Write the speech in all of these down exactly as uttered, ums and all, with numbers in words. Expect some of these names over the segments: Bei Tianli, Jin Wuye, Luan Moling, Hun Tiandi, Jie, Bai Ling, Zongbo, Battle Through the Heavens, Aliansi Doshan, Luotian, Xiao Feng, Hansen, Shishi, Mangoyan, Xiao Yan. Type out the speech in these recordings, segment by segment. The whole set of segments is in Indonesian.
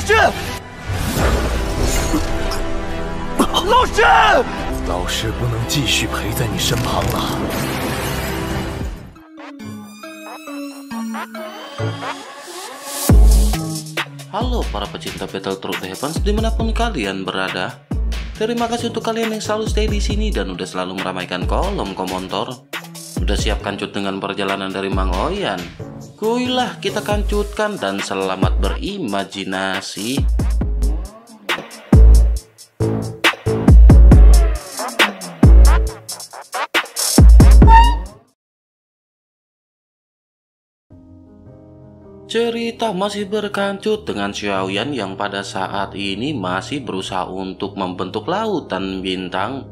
老师，老师，老师不能继续陪在你身旁了。Halo para pecinta Battle Through the Heavens dimanapun kalian berada. Terima kasih untuk kalian yang selalu stay di sini dan udah selalu meramaikan kolom komentar. Udah siapkan cut dengan perjalanan dari Mangoyan? Kuilah kita kancutkan dan selamat berimajinasi. Cerita masih berkancut dengan Xiao Yan yang pada saat ini masih berusaha untuk membentuk lautan bintang.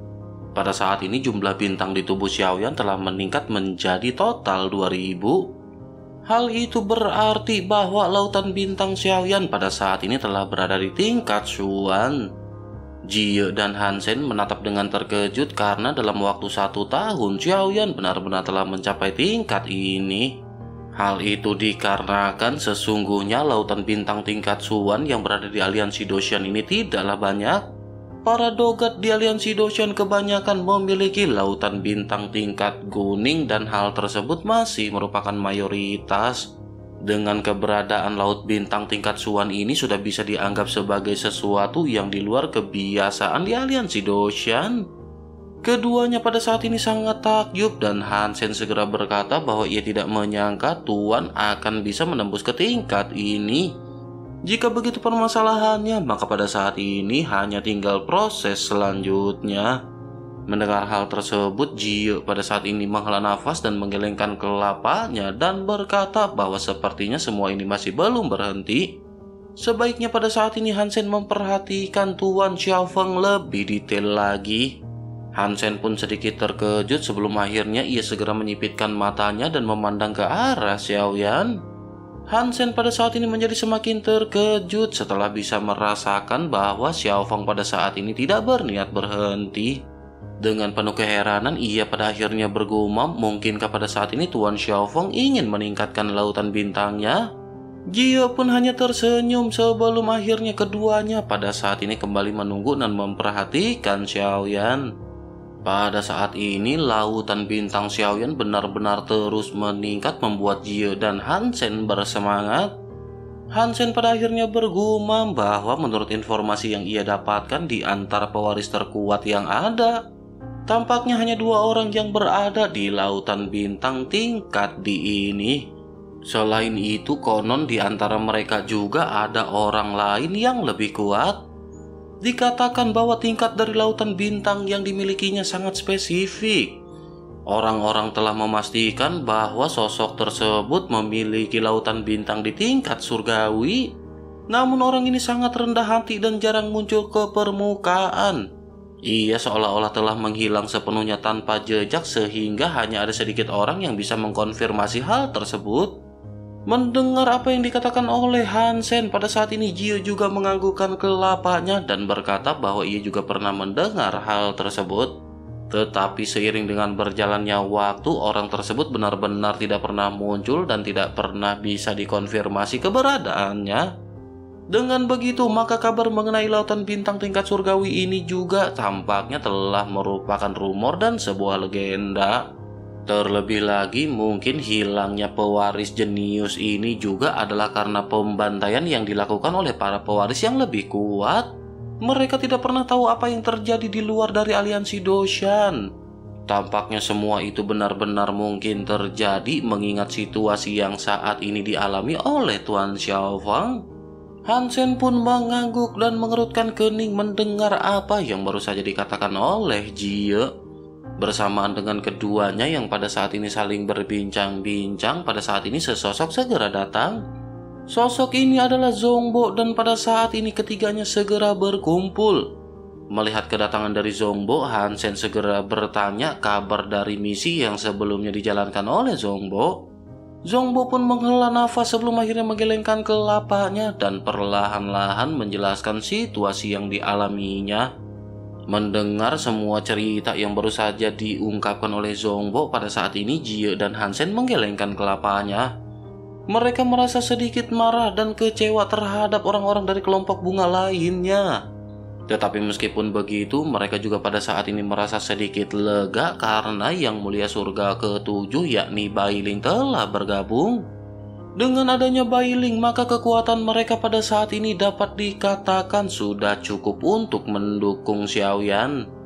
Pada saat ini jumlah bintang di tubuh Xiao Yan telah meningkat menjadi total dua ribu. Hal itu berarti bahwa lautan bintang Xiao Yan pada saat ini telah berada di tingkat Xuan. Jie dan Hansen menatap dengan terkejut karena dalam waktu satu tahun Xiao Yan benar-benar telah mencapai tingkat ini. Hal itu dikarenakan sesungguhnya lautan bintang tingkat Xuan yang berada di Aliansi Doshan ini tidaklah banyak. Para dogat di Aliansi Doshan kebanyakan memiliki lautan bintang tingkat kuning dan hal tersebut masih merupakan mayoritas. Dengan keberadaan laut bintang tingkat Xuan ini sudah bisa dianggap sebagai sesuatu yang di luar kebiasaan di Aliansi Doshan. Keduanya pada saat ini sangat takjub dan Hansen segera berkata bahwa ia tidak menyangka Tuan akan bisa menembus ke tingkat ini. Jika begitu permasalahannya, maka pada saat ini hanya tinggal proses selanjutnya. Mendengar hal tersebut, Jie pada saat ini menghela nafas dan menggelengkan kelapanya dan berkata bahwa sepertinya semua ini masih belum berhenti. Sebaiknya pada saat ini Hansen memperhatikan Tuan Xiaofeng lebih detail lagi. Hansen pun sedikit terkejut sebelum akhirnya ia segera menyipitkan matanya dan memandang ke arah Xiao Yan. Hansen pada saat ini menjadi semakin terkejut setelah bisa merasakan bahwa Xiao Feng pada saat ini tidak berniat berhenti. Dengan penuh keheranan ia pada akhirnya bergumam, mungkinkah pada saat ini Tuan Xiao Feng ingin meningkatkan lautan bintangnya? Jie pun hanya tersenyum sebelum akhirnya keduanya pada saat ini kembali menunggu dan memperhatikan Xiao Yan. Pada saat ini, lautan bintang Xiao Yan benar-benar terus meningkat membuat Jie dan Hansen bersemangat. Hansen pada akhirnya bergumam bahwa menurut informasi yang ia dapatkan di antara pewaris terkuat yang ada, tampaknya hanya dua orang yang berada di lautan bintang tingkat di ini. Selain itu, konon di antara mereka juga ada orang lain yang lebih kuat. Dikatakan bahwa tingkat dari lautan bintang yang dimilikinya sangat spesifik. Orang-orang telah memastikan bahwa sosok tersebut memiliki lautan bintang di tingkat surgawi. Namun orang ini sangat rendah hati dan jarang muncul ke permukaan. Ia seolah-olah telah menghilang sepenuhnya tanpa jejak sehingga hanya ada sedikit orang yang bisa mengkonfirmasi hal tersebut. Mendengar apa yang dikatakan oleh Hansen, pada saat ini Jie juga menganggukkan kelapanya dan berkata bahwa ia juga pernah mendengar hal tersebut. Tetapi seiring dengan berjalannya waktu, orang tersebut benar-benar tidak pernah muncul dan tidak pernah bisa dikonfirmasi keberadaannya. Dengan begitu, maka kabar mengenai lautan bintang tingkat surgawi ini juga tampaknya telah merupakan rumor dan sebuah legenda. Terlebih lagi, mungkin hilangnya pewaris jenius ini juga adalah karena pembantaian yang dilakukan oleh para pewaris yang lebih kuat. Mereka tidak pernah tahu apa yang terjadi di luar dari Aliansi Doshan. Tampaknya semua itu benar-benar mungkin terjadi mengingat situasi yang saat ini dialami oleh Tuan Xiaofeng. Hansen pun mengangguk dan mengerutkan kening mendengar apa yang baru saja dikatakan oleh Jie. Bersamaan dengan keduanya yang pada saat ini saling berbincang-bincang, pada saat ini sesosok segera datang. Sosok ini adalah Zongbo dan pada saat ini ketiganya segera berkumpul. Melihat kedatangan dari Zongbo, Hansen segera bertanya kabar dari misi yang sebelumnya dijalankan oleh Zongbo. Zongbo pun menghela nafas sebelum akhirnya menggelengkan kelapanya dan perlahan-lahan menjelaskan situasi yang dialaminya. Mendengar semua cerita yang baru saja diungkapkan oleh Zongbo, pada saat ini Jie dan Hansen menggelengkan kelapanya. Mereka merasa sedikit marah dan kecewa terhadap orang-orang dari kelompok bunga lainnya. Tetapi meskipun begitu, mereka juga pada saat ini merasa sedikit lega karena Yang Mulia Surga Ketujuh yakni Bai Ling telah bergabung. Dengan adanya Bai Ling, maka kekuatan mereka pada saat ini dapat dikatakan sudah cukup untuk mendukung Xiao Yan.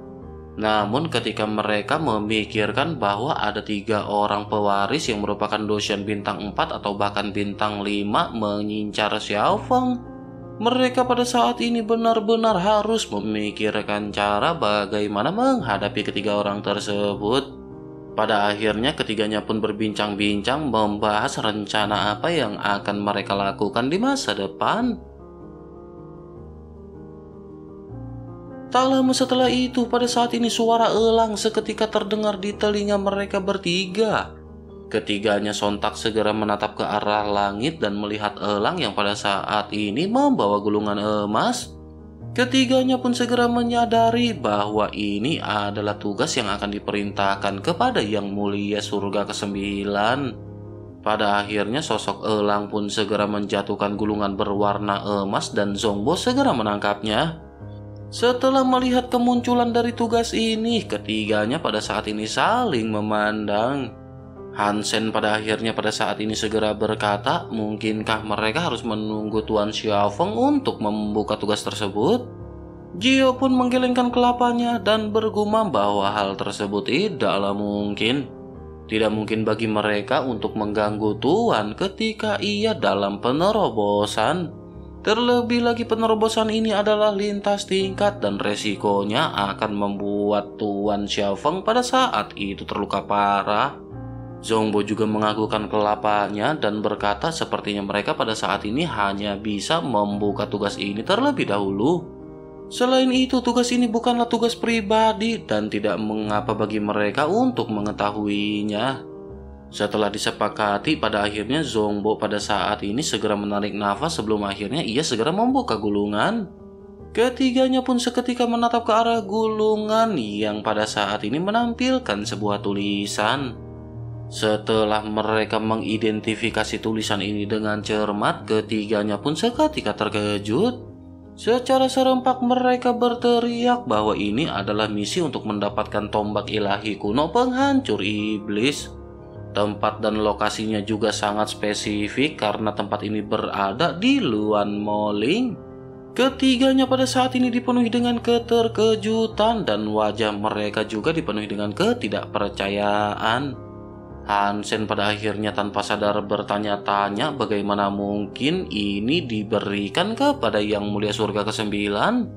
Namun ketika mereka memikirkan bahwa ada tiga orang pewaris yang merupakan Doshan bintang empat atau bahkan bintang lima mengincar Xiao Feng, mereka pada saat ini benar-benar harus memikirkan cara bagaimana menghadapi ketiga orang tersebut. Pada akhirnya ketiganya pun berbincang-bincang membahas rencana apa yang akan mereka lakukan di masa depan. Tak lama setelah itu, pada saat ini suara elang seketika terdengar di telinga mereka bertiga. Ketiganya sontak segera menatap ke arah langit dan melihat elang yang pada saat ini membawa gulungan emas. Ketiganya pun segera menyadari bahwa ini adalah tugas yang akan diperintahkan kepada Yang Mulia Surga kesembilan. Pada akhirnya sosok elang pun segera menjatuhkan gulungan berwarna emas dan Zongbo segera menangkapnya. Setelah melihat kemunculan dari tugas ini, ketiganya pada saat ini saling memandang. Hansen pada akhirnya pada saat ini segera berkata, mungkinkah mereka harus menunggu Tuan Xiao Feng untuk membuka tugas tersebut? Jie pun menggelengkan kelapanya dan bergumam bahwa hal tersebut tidaklah mungkin. Tidak mungkin bagi mereka untuk mengganggu Tuan ketika ia dalam penerobosan. Terlebih lagi penerobosan ini adalah lintas tingkat dan resikonya akan membuat Tuan Xiao Feng pada saat itu terluka parah. Zongbo juga mengagukan kelapanya dan berkata sepertinya mereka pada saat ini hanya bisa membuka tugas ini terlebih dahulu. Selain itu, tugas ini bukanlah tugas pribadi dan tidak mengapa bagi mereka untuk mengetahuinya. Setelah disepakati, pada akhirnya Zongbo pada saat ini segera menarik nafas sebelum akhirnya ia segera membuka gulungan. Ketiganya pun seketika menatap ke arah gulungan yang pada saat ini menampilkan sebuah tulisan. Setelah mereka mengidentifikasi tulisan ini dengan cermat, ketiganya pun seketika terkejut. Secara serempak mereka berteriak bahwa ini adalah misi untuk mendapatkan tombak ilahi kuno penghancur iblis. Tempat dan lokasinya juga sangat spesifik karena tempat ini berada di Luan Moling. Ketiganya pada saat ini dipenuhi dengan keterkejutan dan wajah mereka juga dipenuhi dengan ketidakpercayaan. Hansen pada akhirnya tanpa sadar bertanya-tanya bagaimana mungkin ini diberikan kepada Yang Mulia Surga kesembilan.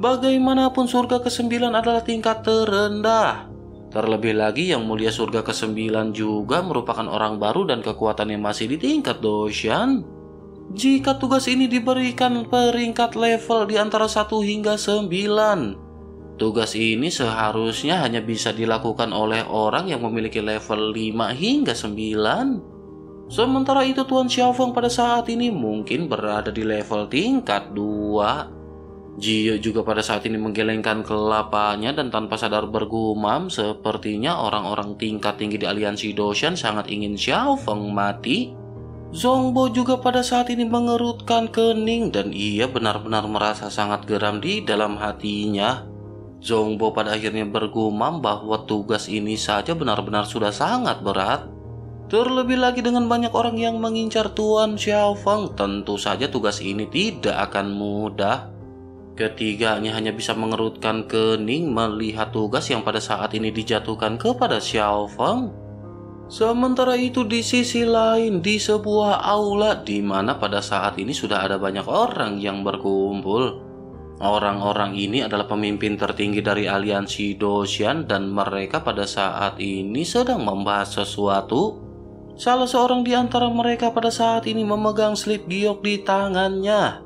Bagaimanapun Surga kesembilan adalah tingkat terendah. Terlebih lagi Yang Mulia Surga kesembilan juga merupakan orang baru dan kekuatannya masih di tingkat Doshan. Jika tugas ini diberikan peringkat level di antara satu hingga sembilan, tugas ini seharusnya hanya bisa dilakukan oleh orang yang memiliki level lima hingga sembilan. Sementara itu Tuan Xiao Feng pada saat ini mungkin berada di level tingkat dua. Jie juga pada saat ini menggelengkan kelapanya dan tanpa sadar bergumam, sepertinya orang-orang tingkat tinggi di Aliansi Doshan sangat ingin Xiao Feng mati. Zongbo juga pada saat ini mengerutkan kening dan ia benar-benar merasa sangat geram di dalam hatinya. Zongbo pada akhirnya bergumam bahwa tugas ini saja benar-benar sudah sangat berat. Terlebih lagi dengan banyak orang yang mengincar Tuan Xiao Feng, tentu saja tugas ini tidak akan mudah. Ketiganya hanya bisa mengerutkan kening melihat tugas yang pada saat ini dijatuhkan kepada Xiao Feng. Sementara itu di sisi lain, di sebuah aula di mana pada saat ini sudah ada banyak orang yang berkumpul. Orang-orang ini adalah pemimpin tertinggi dari Aliansi Doshan dan mereka pada saat ini sedang membahas sesuatu. Salah seorang di antara mereka pada saat ini memegang slip giok di tangannya.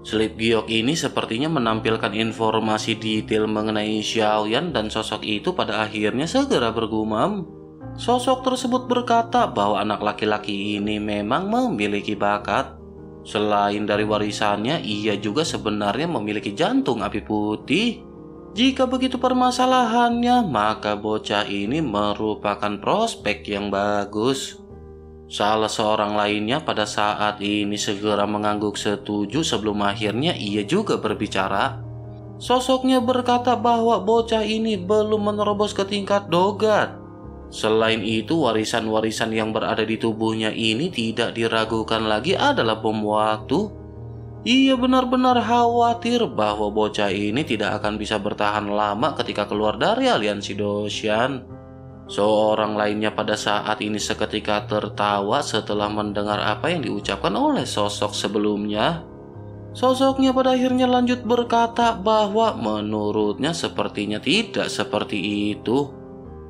Slip giok ini sepertinya menampilkan informasi detail mengenai Xiao Yan dan sosok itu pada akhirnya segera bergumam. Sosok tersebut berkata bahwa anak laki-laki ini memang memiliki bakat. Selain dari warisannya, ia juga sebenarnya memiliki jantung api putih. Jika begitu permasalahannya, maka bocah ini merupakan prospek yang bagus. Salah seorang lainnya pada saat ini segera mengangguk setuju sebelum akhirnya ia juga berbicara. Sosoknya berkata bahwa bocah ini belum menerobos ke tingkat dogat. Selain itu, warisan-warisan yang berada di tubuhnya ini tidak diragukan lagi adalah bom waktu. Ia benar-benar khawatir bahwa bocah ini tidak akan bisa bertahan lama ketika keluar dari Aliansi Doshan. Seorang lainnya pada saat ini seketika tertawa setelah mendengar apa yang diucapkan oleh sosok sebelumnya. Sosoknya pada akhirnya lanjut berkata bahwa menurutnya sepertinya tidak seperti itu.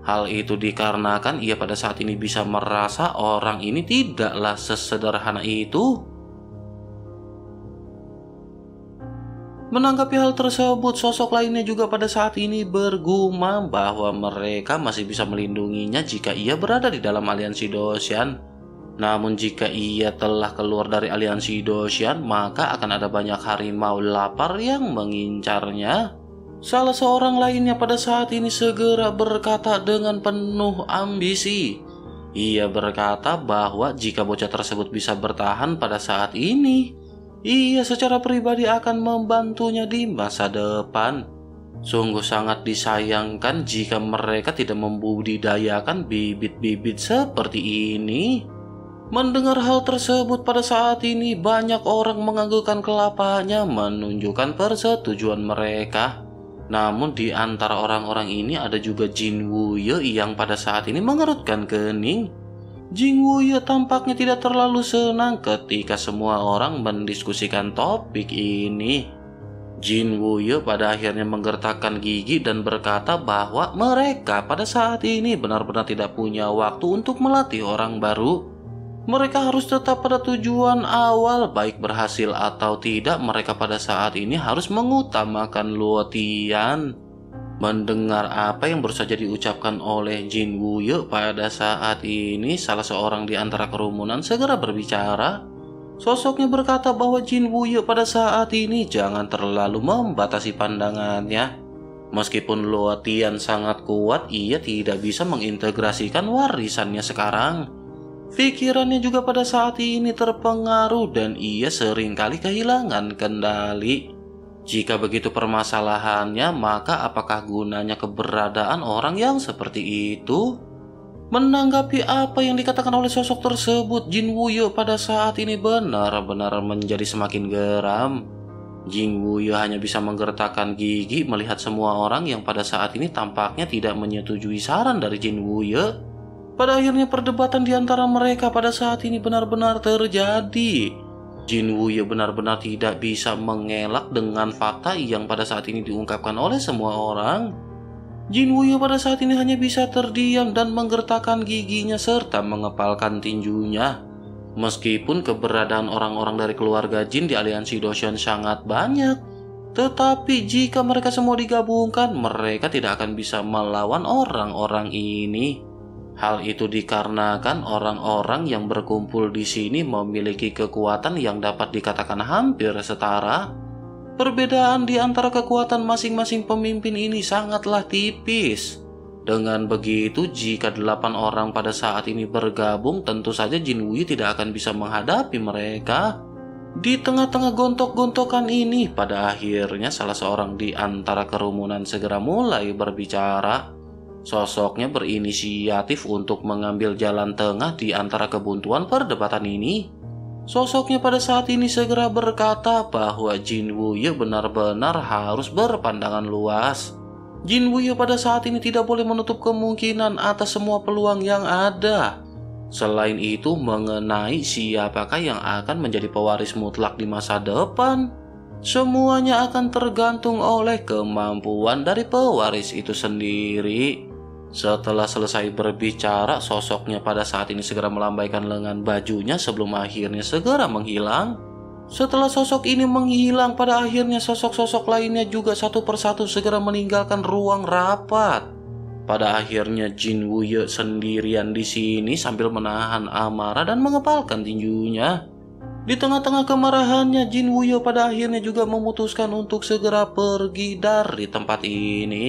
Hal itu dikarenakan ia pada saat ini bisa merasa orang ini tidaklah sesederhana itu. Menanggapi hal tersebut, sosok lainnya juga pada saat ini bergumam bahwa mereka masih bisa melindunginya jika ia berada di dalam Aliansi Doshan. Namun jika ia telah keluar dari Aliansi Doshan, maka akan ada banyak harimau lapar yang mengincarnya. Salah seorang lainnya pada saat ini segera berkata dengan penuh ambisi. Ia berkata bahwa jika bocah tersebut bisa bertahan pada saat ini, ia secara pribadi akan membantunya di masa depan. Sungguh sangat disayangkan jika mereka tidak membudidayakan bibit-bibit seperti ini. Mendengar hal tersebut pada saat ini banyak orang menganggukkan kelapanya menunjukkan persetujuan mereka. Namun di antara orang-orang ini ada juga Jin Wuye yang pada saat ini mengerutkan kening. Jin Wuye tampaknya tidak terlalu senang ketika semua orang mendiskusikan topik ini. Jin Wuye pada akhirnya menggertakkan gigi dan berkata bahwa mereka pada saat ini benar-benar tidak punya waktu untuk melatih orang baru. Mereka harus tetap pada tujuan awal, baik berhasil atau tidak, mereka pada saat ini harus mengutamakan Luotian. Mendengar apa yang baru saja diucapkan oleh Jin Wuye pada saat ini, salah seorang di antara kerumunan segera berbicara. Sosoknya berkata bahwa Jin Wuye pada saat ini jangan terlalu membatasi pandangannya. Meskipun Luotian sangat kuat, ia tidak bisa mengintegrasikan warisannya sekarang. Pikirannya juga pada saat ini terpengaruh dan ia seringkali kehilangan kendali. Jika begitu permasalahannya, maka apakah gunanya keberadaan orang yang seperti itu? Menanggapi apa yang dikatakan oleh sosok tersebut, Jin Wuye pada saat ini benar-benar menjadi semakin geram. Jin Wuye hanya bisa menggertakkan gigi melihat semua orang yang pada saat ini tampaknya tidak menyetujui saran dari Jin Wuye. Pada akhirnya perdebatan di antara mereka pada saat ini benar-benar terjadi. Jin Wuye benar-benar tidak bisa mengelak dengan fakta yang pada saat ini diungkapkan oleh semua orang. Jin Wuye pada saat ini hanya bisa terdiam dan menggertakkan giginya serta mengepalkan tinjunya. Meskipun keberadaan orang-orang dari keluarga Jin di Aliansi Doshan sangat banyak, tetapi jika mereka semua digabungkan, mereka tidak akan bisa melawan orang-orang ini. Hal itu dikarenakan orang-orang yang berkumpul di sini memiliki kekuatan yang dapat dikatakan hampir setara. Perbedaan di antara kekuatan masing-masing pemimpin ini sangatlah tipis. Dengan begitu, jika delapan orang pada saat ini bergabung, tentu saja Jin Wuye tidak akan bisa menghadapi mereka. Di tengah-tengah gontok-gontokan ini, pada akhirnya salah seorang di antara kerumunan segera mulai berbicara. Sosoknya berinisiatif untuk mengambil jalan tengah di antara kebuntuan perdebatan ini. Sosoknya pada saat ini segera berkata bahwa Jin Wuye benar-benar harus berpandangan luas. Jin Wuye pada saat ini tidak boleh menutup kemungkinan atas semua peluang yang ada. Selain itu, mengenai siapakah yang akan menjadi pewaris mutlak di masa depan, semuanya akan tergantung oleh kemampuan dari pewaris itu sendiri. Setelah selesai berbicara, sosoknya pada saat ini segera melambaikan lengan bajunya sebelum akhirnya segera menghilang. Setelah sosok ini menghilang, pada akhirnya sosok-sosok lainnya juga satu persatu segera meninggalkan ruang rapat. Pada akhirnya Jin Wuye sendirian di sini sambil menahan amarah dan mengepalkan tinjunya. Di tengah-tengah kemarahannya, Jin Wuye pada akhirnya juga memutuskan untuk segera pergi dari tempat ini.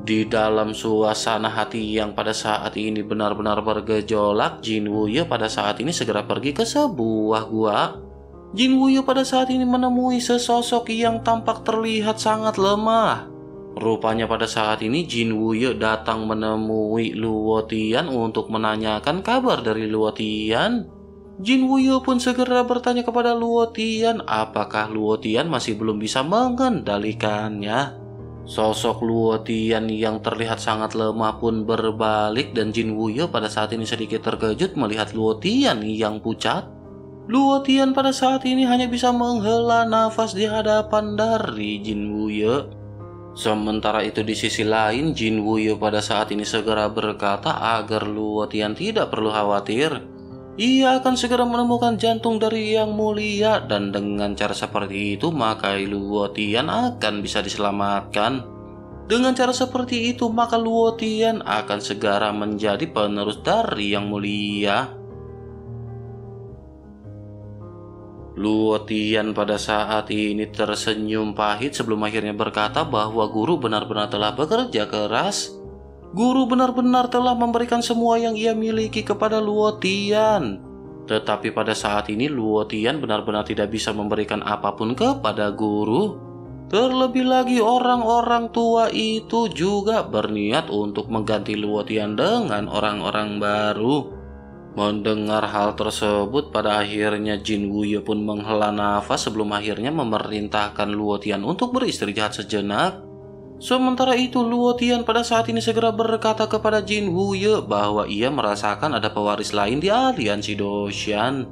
Di dalam suasana hati yang pada saat ini benar-benar bergejolak, Jin Wuye pada saat ini segera pergi ke sebuah gua. Jin Wuye pada saat ini menemui sesosok yang tampak terlihat sangat lemah. Rupanya pada saat ini Jin Wuye datang menemui Luotian untuk menanyakan kabar dari Luotian. Jin Wuye pun segera bertanya kepada Luotian apakah Luotian masih belum bisa mengendalikannya. Sosok Luotian yang terlihat sangat lemah pun berbalik dan Jin Wuye pada saat ini sedikit terkejut melihat Luotian yang pucat. Luotian pada saat ini hanya bisa menghela nafas di hadapan dari Jin Wuye. Sementara itu di sisi lain, Jin Wuye pada saat ini segera berkata agar Luotian tidak perlu khawatir. Ia akan segera menemukan jantung dari yang mulia dan dengan cara seperti itu maka Luotian akan bisa diselamatkan. Dengan cara seperti itu maka Luotian akan segera menjadi penerus dari yang mulia. Luotian pada saat ini tersenyum pahit sebelum akhirnya berkata bahwa guru benar-benar telah bekerja keras. Guru benar-benar telah memberikan semua yang ia miliki kepada Luotian. Tetapi pada saat ini Luotian benar-benar tidak bisa memberikan apapun kepada guru. Terlebih lagi orang-orang tua itu juga berniat untuk mengganti Luotian dengan orang-orang baru. Mendengar hal tersebut pada akhirnya Jin Wuye pun menghela nafas sebelum akhirnya memerintahkan Luotian untuk beristirahat sejenak. Sementara itu Luotian pada saat ini segera berkata kepada Jin Wuye bahwa ia merasakan ada pewaris lain di Aliansi Doshan.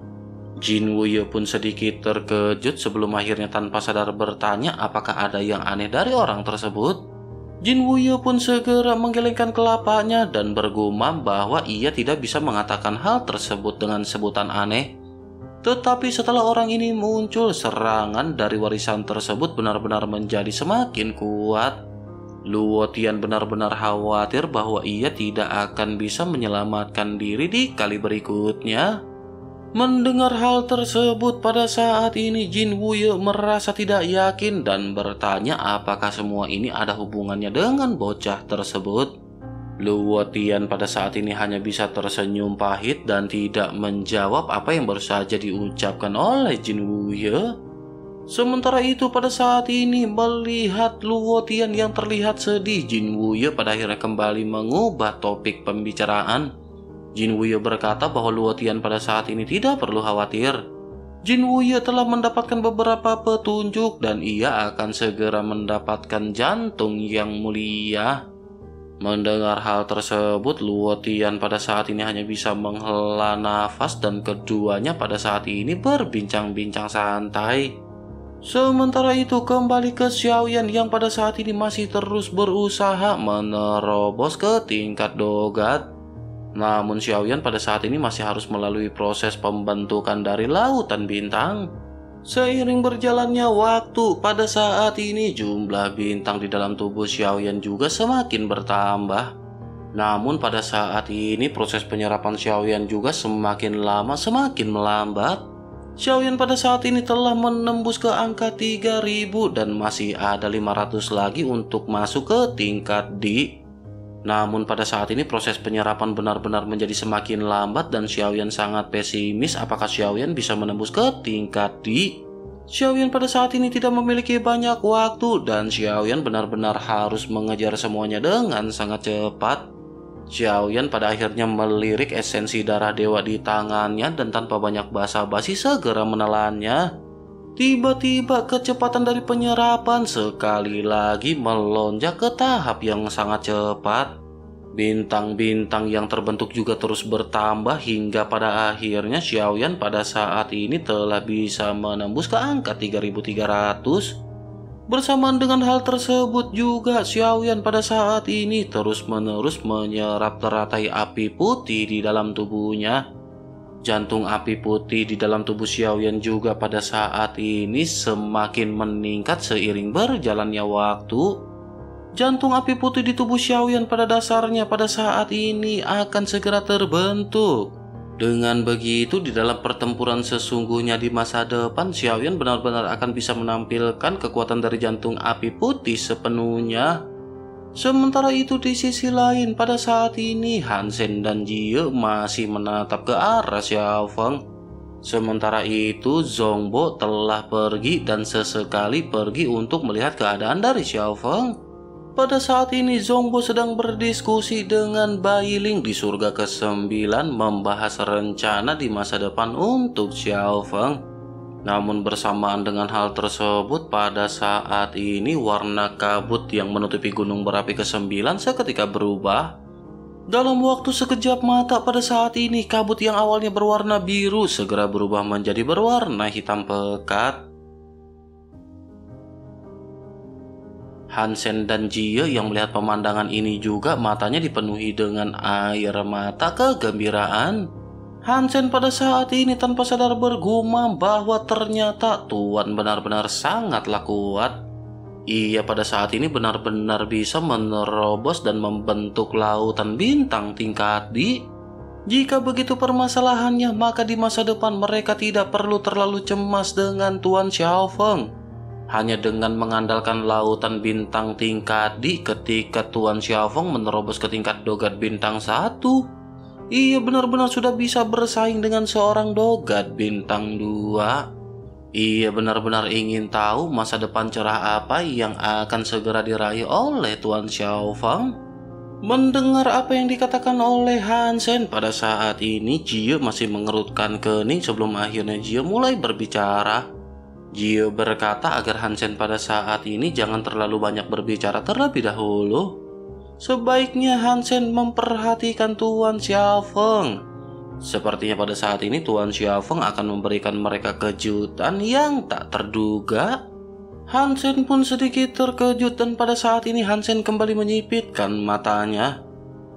Jin Wuye pun sedikit terkejut sebelum akhirnya tanpa sadar bertanya apakah ada yang aneh dari orang tersebut. Jin Wuye pun segera menggelengkan kelapanya dan bergumam bahwa ia tidak bisa mengatakan hal tersebut dengan sebutan aneh. Tetapi setelah orang ini muncul, serangan dari warisan tersebut benar-benar menjadi semakin kuat. Luotian benar-benar khawatir bahwa ia tidak akan bisa menyelamatkan diri di kali berikutnya. Mendengar hal tersebut pada saat ini Jin Wuye merasa tidak yakin dan bertanya apakah semua ini ada hubungannya dengan bocah tersebut. Luotian pada saat ini hanya bisa tersenyum pahit dan tidak menjawab apa yang baru saja diucapkan oleh Jin Wuye. Sementara itu pada saat ini melihat Luotian yang terlihat sedih, Jin Wuye pada akhirnya kembali mengubah topik pembicaraan. Jin Wuye berkata bahwa Luotian pada saat ini tidak perlu khawatir. Jin Wuye telah mendapatkan beberapa petunjuk dan ia akan segera mendapatkan jantung yang mulia. Mendengar hal tersebut Luotian pada saat ini hanya bisa menghela nafas dan keduanya pada saat ini berbincang-bincang santai. Sementara itu kembali ke Xiao Yan yang pada saat ini masih terus berusaha menerobos ke tingkat dogat. Namun Xiao Yan pada saat ini masih harus melalui proses pembentukan dari lautan bintang. Seiring berjalannya waktu pada saat ini jumlah bintang di dalam tubuh Xiao Yan juga semakin bertambah. Namun pada saat ini proses penyerapan Xiao Yan juga semakin lama semakin melambat. Xiao Yan pada saat ini telah menembus ke angka tiga ribu dan masih ada lima ratus lagi untuk masuk ke tingkat D. Namun pada saat ini proses penyerapan benar-benar menjadi semakin lambat dan Xiao Yan sangat pesimis apakah Xiao Yan bisa menembus ke tingkat D. Xiao Yan pada saat ini tidak memiliki banyak waktu dan Xiao Yan benar-benar harus mengejar semuanya dengan sangat cepat. Xiao Yan pada akhirnya melirik esensi darah dewa di tangannya dan tanpa banyak basa-basi segera menelannya. Tiba-tiba kecepatan dari penyerapan sekali lagi melonjak ke tahap yang sangat cepat. Bintang-bintang yang terbentuk juga terus bertambah hingga pada akhirnya Xiao Yan pada saat ini telah bisa menembus ke angka tiga ribu tiga ratus. Bersamaan dengan hal tersebut juga Xiao Yan pada saat ini terus-menerus menyerap teratai api putih di dalam tubuhnya. Jantung api putih di dalam tubuh Xiao Yan juga pada saat ini semakin meningkat seiring berjalannya waktu. Jantung api putih di tubuh Xiao Yan pada dasarnya pada saat ini akan segera terbentuk. Dengan begitu, di dalam pertempuran sesungguhnya di masa depan, Xiao Yan benar-benar akan bisa menampilkan kekuatan dari jantung api putih sepenuhnya. Sementara itu di sisi lain, pada saat ini Hansen dan Jie masih menatap ke arah Xiao Feng. Sementara itu Zongbo telah pergi dan sesekali pergi untuk melihat keadaan dari Xiao Feng. Pada saat ini Zongbo sedang berdiskusi dengan Bai Ling di surga kesembilan membahas rencana di masa depan untuk Xiao Feng. Namun bersamaan dengan hal tersebut, pada saat ini warna kabut yang menutupi gunung berapi kesembilan seketika berubah. Dalam waktu sekejap mata, pada saat ini kabut yang awalnya berwarna biru segera berubah menjadi berwarna hitam pekat. Hansen dan Jie yang melihat pemandangan ini juga matanya dipenuhi dengan air mata kegembiraan. Hansen pada saat ini tanpa sadar bergumam bahwa ternyata Tuan benar-benar sangatlah kuat. Ia pada saat ini benar-benar bisa menerobos dan membentuk lautan bintang tingkat di. Jika begitu permasalahannya, maka di masa depan mereka tidak perlu terlalu cemas dengan Tuan Xiao Feng. Hanya dengan mengandalkan lautan bintang tingkat di, ketika Tuan Xiao Feng menerobos ke tingkat dogat bintang satu, ia benar-benar sudah bisa bersaing dengan seorang dogat bintang dua. Ia benar-benar ingin tahu masa depan cerah apa yang akan segera diraih oleh Tuan Xiao Feng. Mendengar apa yang dikatakan oleh Hansen, pada saat ini Jie masih mengerutkan kening sebelum akhirnya Jie mulai berbicara. Jie berkata agar Hansen pada saat ini jangan terlalu banyak berbicara terlebih dahulu. Sebaiknya Hansen memperhatikan Tuan Xiao Feng. Sepertinya pada saat ini Tuan Xiao Feng akan memberikan mereka kejutan yang tak terduga. Hansen pun sedikit terkejut dan pada saat ini Hansen kembali menyipitkan matanya.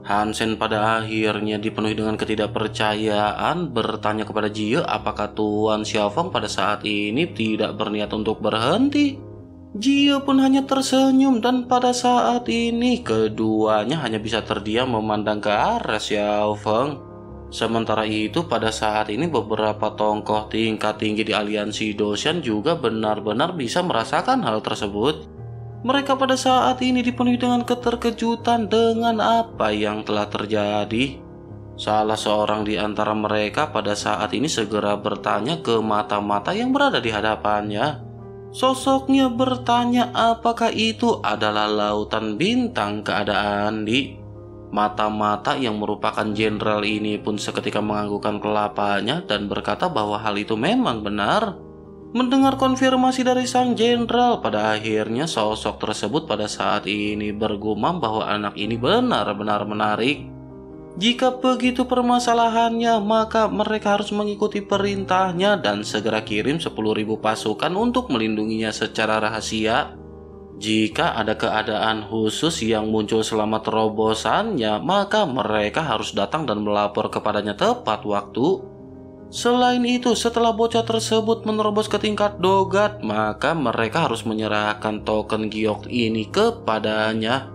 Hansen pada akhirnya dipenuhi dengan ketidakpercayaan bertanya kepada Jie apakah Tuan Xiao Feng pada saat ini tidak berniat untuk berhenti. Jie pun hanya tersenyum dan pada saat ini keduanya hanya bisa terdiam memandang ke arah Xiao Feng. Sementara itu pada saat ini beberapa tokoh tingkat tinggi di Aliansi Doshan juga benar-benar bisa merasakan hal tersebut. Mereka pada saat ini dipenuhi dengan keterkejutan dengan apa yang telah terjadi. Salah seorang di antara mereka pada saat ini segera bertanya ke mata-mata yang berada di hadapannya. Sosoknya bertanya apakah itu adalah lautan bintang keadaan di. Mata-mata yang merupakan jenderal ini pun seketika menganggukkan kelapanya dan berkata bahwa hal itu memang benar. Mendengar konfirmasi dari sang jenderal, pada akhirnya sosok tersebut pada saat ini bergumam bahwa anak ini benar-benar menarik. Jika begitu permasalahannya, maka mereka harus mengikuti perintahnya dan segera kirim sepuluh ribu pasukan untuk melindunginya secara rahasia. Jika ada keadaan khusus yang muncul selama terobosannya, maka mereka harus datang dan melapor kepadanya tepat waktu. Selain itu, setelah bocah tersebut menerobos ke tingkat dogat, maka mereka harus menyerahkan token giok ini kepadanya.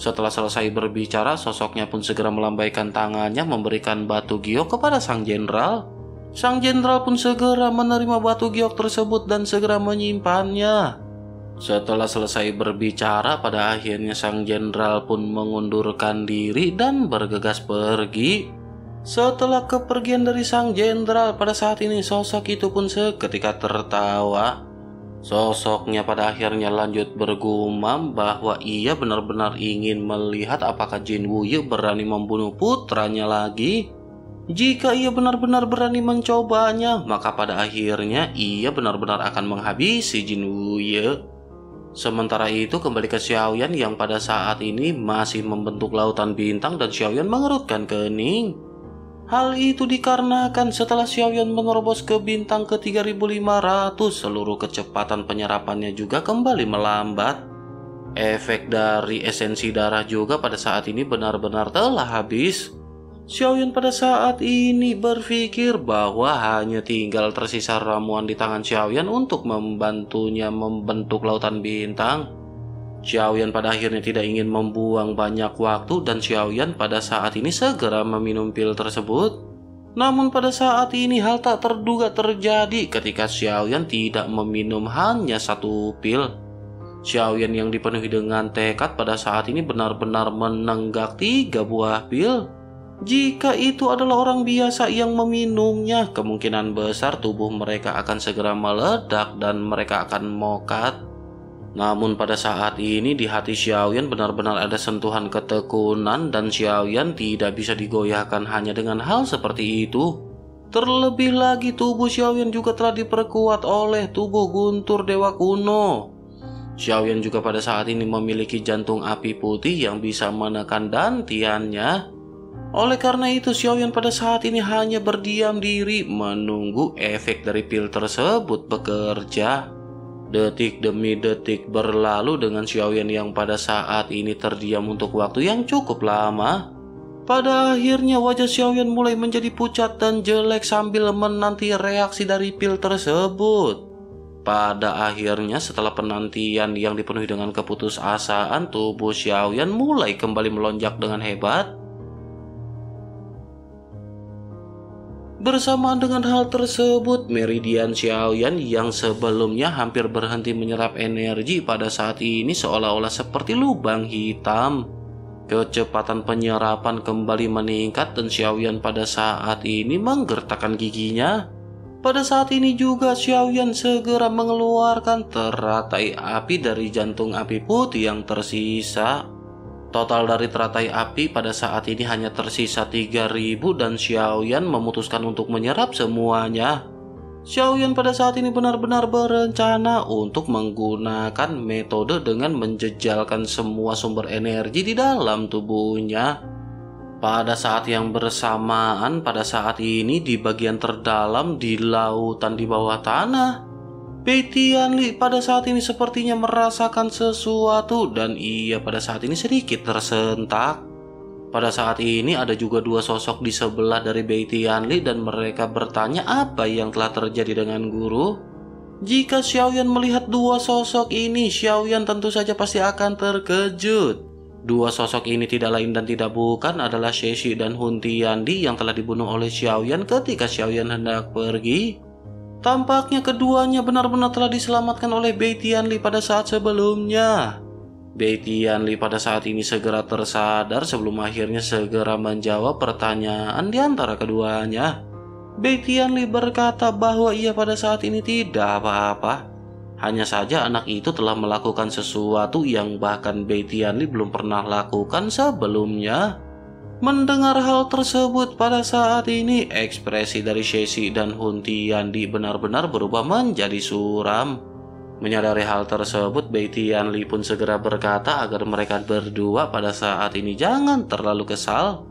Setelah selesai berbicara, sosoknya pun segera melambaikan tangannya memberikan batu giok kepada sang jenderal. Sang jenderal pun segera menerima batu giok tersebut dan segera menyimpannya. Setelah selesai berbicara, pada akhirnya sang jenderal pun mengundurkan diri dan bergegas pergi. Setelah kepergian dari sang jenderal, pada saat ini sosok itu pun seketika tertawa. Sosoknya pada akhirnya lanjut bergumam bahwa ia benar-benar ingin melihat apakah Jin Wuye berani membunuh putranya lagi. Jika ia benar-benar berani mencobanya, maka pada akhirnya ia benar-benar akan menghabisi Jin Wuye. Sementara itu kembali ke Xiao Yan yang pada saat ini masih membentuk lautan bintang dan Xiao Yan mengerutkan kening. Hal itu dikarenakan setelah Xiao Yan menerobos ke bintang ke tiga ribu lima ratus, seluruh kecepatan penyerapannya juga kembali melambat. Efek dari esensi darah juga pada saat ini benar-benar telah habis. Xiao Yan pada saat ini berpikir bahwa hanya tinggal tersisa ramuan di tangan Xiao Yan untuk membantunya membentuk lautan bintang. Xiao Yan pada akhirnya tidak ingin membuang banyak waktu dan Xiao Yan pada saat ini segera meminum pil tersebut. Namun pada saat ini hal tak terduga terjadi ketika Xiao Yan tidak meminum hanya satu pil. Xiao Yan yang dipenuhi dengan tekad pada saat ini benar-benar menenggak tiga buah pil. Jika itu adalah orang biasa yang meminumnya, kemungkinan besar tubuh mereka akan segera meledak dan mereka akan mokat. Namun pada saat ini di hati Xiao Yan benar-benar ada sentuhan ketekunan dan Xiao Yan tidak bisa digoyahkan hanya dengan hal seperti itu. Terlebih lagi tubuh Xiao Yan juga telah diperkuat oleh tubuh guntur dewa kuno. Xiao Yan juga pada saat ini memiliki jantung api putih yang bisa menekan dantiannya. Oleh karena itu Xiao Yan pada saat ini hanya berdiam diri menunggu efek dari pil tersebut bekerja. Detik demi detik berlalu dengan Xiao Yan yang pada saat ini terdiam untuk waktu yang cukup lama. Pada akhirnya wajah Xiao Yan mulai menjadi pucat dan jelek sambil menanti reaksi dari pil tersebut. Pada akhirnya setelah penantian yang dipenuhi dengan keputusasaan, tubuh Xiao Yan mulai kembali melonjak dengan hebat. Bersamaan dengan hal tersebut, meridian Xiao Yan yang sebelumnya hampir berhenti menyerap energi pada saat ini seolah-olah seperti lubang hitam. Kecepatan penyerapan kembali meningkat dan Xiao Yan pada saat ini menggertakkan giginya. Pada saat ini juga Xiao Yan segera mengeluarkan teratai api dari jantung api putih yang tersisa. Total dari teratai api pada saat ini hanya tersisa tiga ribu dan Xiao Yan memutuskan untuk menyerap semuanya. Xiao Yan pada saat ini benar-benar berencana untuk menggunakan metode dengan menjejalkan semua sumber energi di dalam tubuhnya. Pada saat yang bersamaan, pada saat ini di bagian terdalam di lautan di bawah tanah, Bei Tianli pada saat ini sepertinya merasakan sesuatu dan ia pada saat ini sedikit tersentak. Pada saat ini ada juga dua sosok di sebelah dari Bei Tianli dan mereka bertanya apa yang telah terjadi dengan guru. Jika Xiao Yan melihat dua sosok ini, Xiao Yan tentu saja pasti akan terkejut. Dua sosok ini tidak lain dan tidak bukan adalah Shishi dan Hun Tiandi yang telah dibunuh oleh Xiao Yan ketika Xiao Yan hendak pergi. Tampaknya keduanya benar-benar telah diselamatkan oleh Bei Tianli pada saat sebelumnya. Bei Tianli pada saat ini segera tersadar sebelum akhirnya segera menjawab pertanyaan di antara keduanya. Bei Tianli berkata bahwa ia pada saat ini tidak apa-apa. Hanya saja anak itu telah melakukan sesuatu yang bahkan Bei Tianli belum pernah lakukan sebelumnya. Mendengar hal tersebut pada saat ini, ekspresi dari Shishi dan Hun Tiandi benar-benar berubah menjadi suram. Menyadari hal tersebut, Bei Tianli pun segera berkata agar mereka berdua pada saat ini jangan terlalu kesal.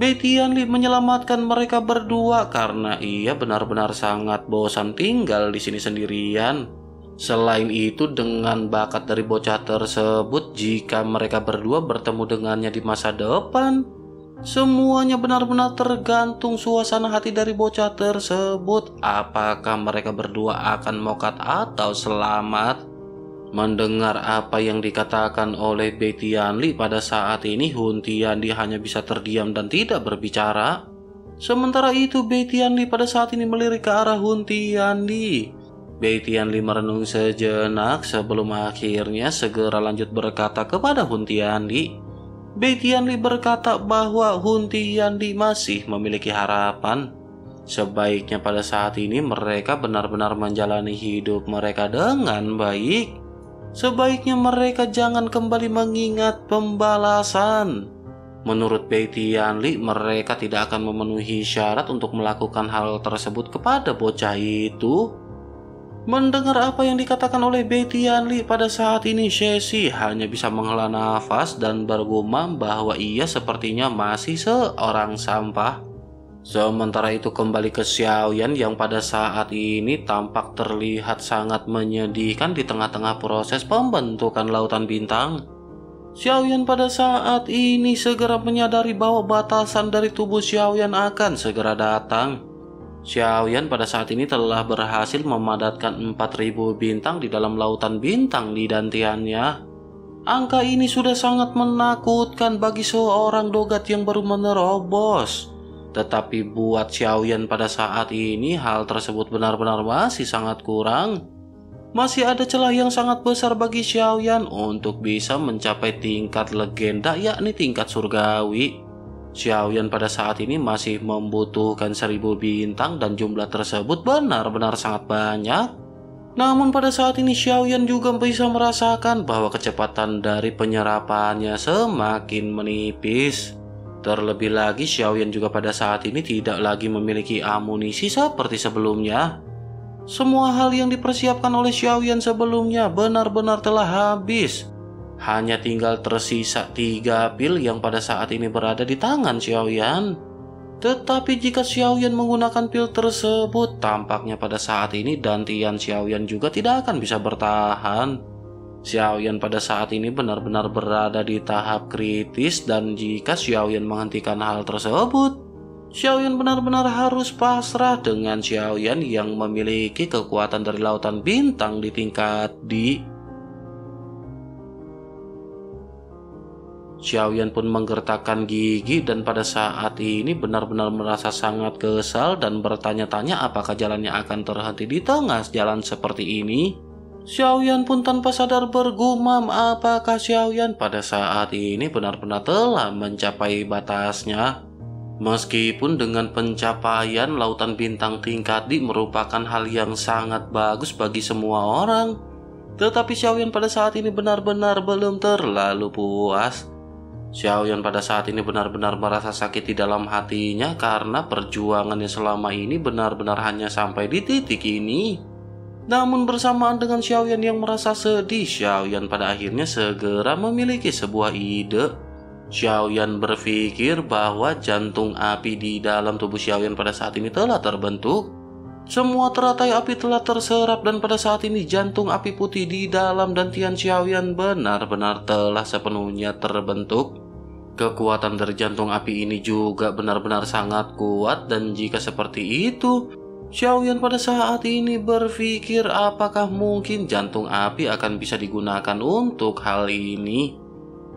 Bei Tianli menyelamatkan mereka berdua karena ia benar-benar sangat bosan tinggal di sini sendirian. Selain itu, dengan bakat dari bocah tersebut, jika mereka berdua bertemu dengannya di masa depan, semuanya benar-benar tergantung suasana hati dari bocah tersebut. Apakah mereka berdua akan mokat atau selamat? Mendengar apa yang dikatakan oleh Bei Tianli pada saat ini, Hun Tiandi hanya bisa terdiam dan tidak berbicara. Sementara itu Bei Tianli pada saat ini melirik ke arah Hun Tiandi. Bei Tianli merenung sejenak sebelum akhirnya segera lanjut berkata kepada Hun Tiandi. Bei Tianli berkata bahwa Hun Tiandi masih memiliki harapan. Sebaiknya pada saat ini mereka benar-benar menjalani hidup mereka dengan baik. Sebaiknya mereka jangan kembali mengingat pembalasan. Menurut Bei Tianli, mereka tidak akan memenuhi syarat untuk melakukan hal tersebut kepada bocah itu. Mendengar apa yang dikatakan oleh Bei Tianli pada saat ini, Shishi hanya bisa menghela nafas dan bergumam bahwa ia sepertinya masih seorang sampah. Sementara itu kembali ke Xiao Yan yang pada saat ini tampak terlihat sangat menyedihkan di tengah-tengah proses pembentukan lautan bintang. Xiao Yan pada saat ini segera menyadari bahwa batasan dari tubuh Xiao Yan akan segera datang. Xiao Yan pada saat ini telah berhasil memadatkan empat ribu bintang di dalam lautan bintang di dantiannya. Angka ini sudah sangat menakutkan bagi seorang dogat yang baru menerobos. Tetapi buat Xiao Yan pada saat ini hal tersebut benar-benar masih sangat kurang. masih ada celah yang sangat besar bagi Xiao Yan untuk bisa mencapai tingkat legenda, yakni tingkat surgawi. Xiao Yan pada saat ini masih membutuhkan seribu bintang dan jumlah tersebut benar-benar sangat banyak. Namun pada saat ini Xiao Yan juga bisa merasakan bahwa kecepatan dari penyerapannya semakin menipis. Terlebih lagi Xiao Yan juga pada saat ini tidak lagi memiliki amunisi seperti sebelumnya. Semua hal yang dipersiapkan oleh Xiao Yan sebelumnya benar-benar telah habis. Hanya tinggal tersisa tiga pil yang pada saat ini berada di tangan Xiao Yan. Tetapi jika Xiao Yan menggunakan pil tersebut, tampaknya pada saat ini dantian Xiao Yan juga tidak akan bisa bertahan. Xiao Yan pada saat ini benar-benar berada di tahap kritis, dan jika Xiao Yan menghentikan hal tersebut, Xiao Yan benar-benar harus pasrah dengan Xiao Yan yang memiliki kekuatan dari lautan bintang di tingkat D. Xiao Yan pun menggertakkan gigi dan pada saat ini benar-benar merasa sangat kesal dan bertanya-tanya apakah jalannya akan terhenti di tengah jalan seperti ini. Xiao Yan pun tanpa sadar bergumam apakah Xiao Yan pada saat ini benar-benar telah mencapai batasnya. Meskipun dengan pencapaian lautan bintang tingkat D merupakan hal yang sangat bagus bagi semua orang, tetapi Xiao Yan pada saat ini benar-benar belum terlalu puas. Xiao Yan pada saat ini benar-benar merasa sakit di dalam hatinya karena perjuangannya selama ini benar-benar hanya sampai di titik ini. Namun bersamaan dengan Xiao Yan yang merasa sedih, Xiao Yan pada akhirnya segera memiliki sebuah ide. Xiao Yan berpikir bahwa jantung api di dalam tubuh Xiao Yan pada saat ini telah terbentuk. Semua teratai api telah terserap dan pada saat ini jantung api putih di dalam dantian Xiao Yan benar-benar telah sepenuhnya terbentuk. Kekuatan dari jantung api ini juga benar-benar sangat kuat, dan jika seperti itu, Xiao Yan pada saat ini berpikir apakah mungkin jantung api akan bisa digunakan untuk hal ini.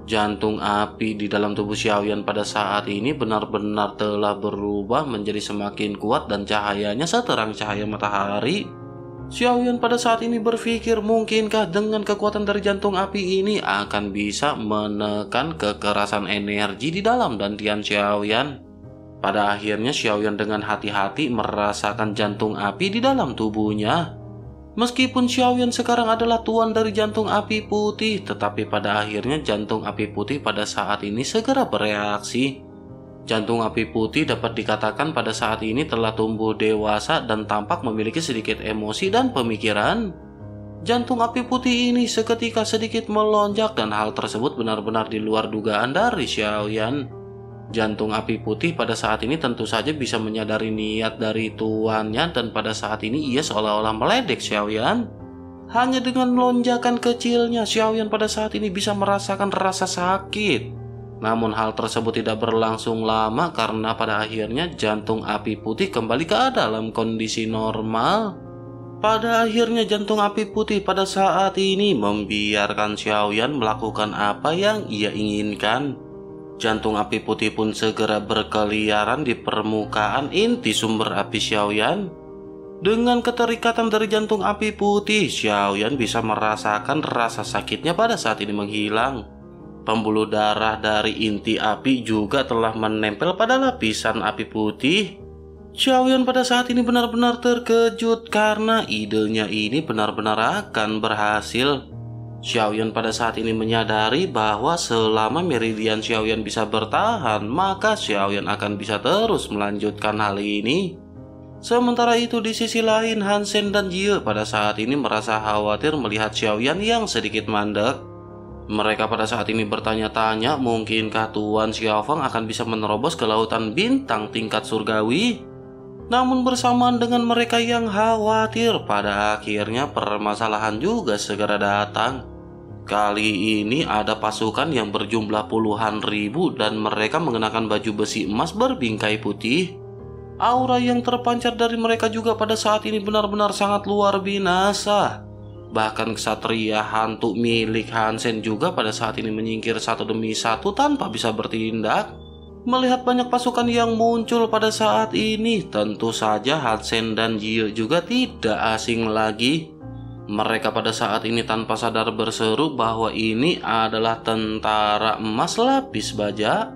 Jantung api di dalam tubuh Xiao Yan pada saat ini benar-benar telah berubah menjadi semakin kuat dan cahayanya seterang cahaya matahari. Xiao Yan pada saat ini berpikir mungkinkah dengan kekuatan dari jantung api ini akan bisa menekan kekerasan energi di dalam dantian Xiao Yan. Pada akhirnya Xiao Yan dengan hati-hati merasakan jantung api di dalam tubuhnya. Meskipun Xiao Yan sekarang adalah tuan dari jantung api putih, tetapi pada akhirnya jantung api putih pada saat ini segera bereaksi. Jantung api putih dapat dikatakan pada saat ini telah tumbuh dewasa dan tampak memiliki sedikit emosi dan pemikiran. Jantung api putih ini seketika sedikit melonjak dan hal tersebut benar-benar di luar dugaan dari Xiao Yan. Jantung api putih pada saat ini tentu saja bisa menyadari niat dari tuannya dan pada saat ini ia seolah-olah meledek Xiao Yan. Hanya dengan lonjakan kecilnya Xiao Yan pada saat ini bisa merasakan rasa sakit. Namun hal tersebut tidak berlangsung lama karena pada akhirnya jantung api putih kembali ke dalam kondisi normal. Pada akhirnya jantung api putih pada saat ini membiarkan Xiao Yan melakukan apa yang ia inginkan. Jantung api putih pun segera berkeliaran di permukaan inti sumber api Xiao Yan. Dengan keterikatan dari jantung api putih, Xiao Yan bisa merasakan rasa sakitnya pada saat ini menghilang. Pembuluh darah dari inti api juga telah menempel pada lapisan api putih. Xiao Yan pada saat ini benar-benar terkejut karena idenya ini benar-benar akan berhasil. Xiao Yan pada saat ini menyadari bahwa selama meridian Xiao Yan bisa bertahan, maka Xiao Yan akan bisa terus melanjutkan hal ini. Sementara itu di sisi lain, Hansen dan Jie pada saat ini merasa khawatir melihat Xiao Yan yang sedikit mandek. Mereka pada saat ini bertanya-tanya mungkinkah Tuan Xiao Feng akan bisa menerobos ke lautan bintang tingkat surgawi. Namun bersamaan dengan mereka yang khawatir, pada akhirnya permasalahan juga segera datang. Kali ini ada pasukan yang berjumlah puluhan ribu dan mereka mengenakan baju besi emas berbingkai putih. Aura yang terpancar dari mereka juga pada saat ini benar-benar sangat luar binasa. Bahkan kesatria hantu milik Hansen juga pada saat ini menyingkir satu demi satu tanpa bisa bertindak. Melihat banyak pasukan yang muncul pada saat ini, tentu saja Hansen dan Jie juga tidak asing lagi. Mereka pada saat ini tanpa sadar berseru bahwa ini adalah tentara emas lapis baja.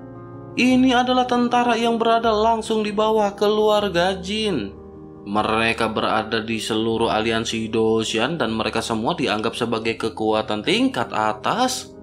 Ini adalah tentara yang berada langsung di bawah keluarga Jin. Mereka berada di seluruh aliansi Doshan dan mereka semua dianggap sebagai kekuatan tingkat atas.